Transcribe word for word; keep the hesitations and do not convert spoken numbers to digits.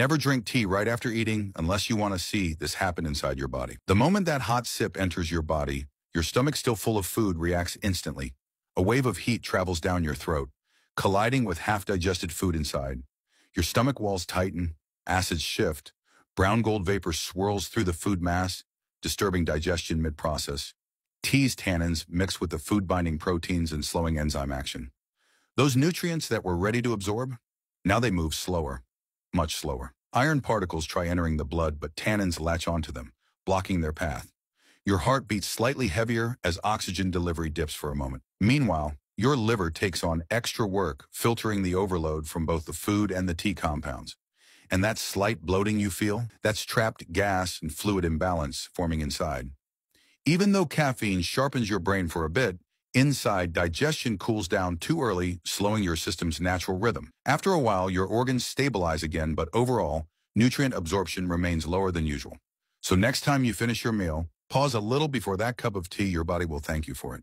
Never drink tea right after eating unless you want to see this happen inside your body. The moment that hot sip enters your body, your stomach still full of food reacts instantly. A wave of heat travels down your throat, colliding with half-digested food inside. Your stomach walls tighten, acids shift, brown gold vapor swirls through the food mass, disturbing digestion mid-process. Tea's tannins mix with the food-binding proteins and slowing enzyme action. Those nutrients that were ready to absorb, now they move slower. Much slower. Iron particles try entering the blood, but tannins latch onto them, blocking their path. Your heart beats slightly heavier as oxygen delivery dips for a moment. Meanwhile, your liver takes on extra work filtering the overload from both the food and the tea compounds. And that slight bloating you feel, that's trapped gas and fluid imbalance forming inside. Even though caffeine sharpens your brain for a bit, inside, digestion cools down too early, slowing your system's natural rhythm. After a while, your organs stabilize again, but overall, nutrient absorption remains lower than usual. So next time you finish your meal, pause a little before that cup of tea. Your body will thank you for it.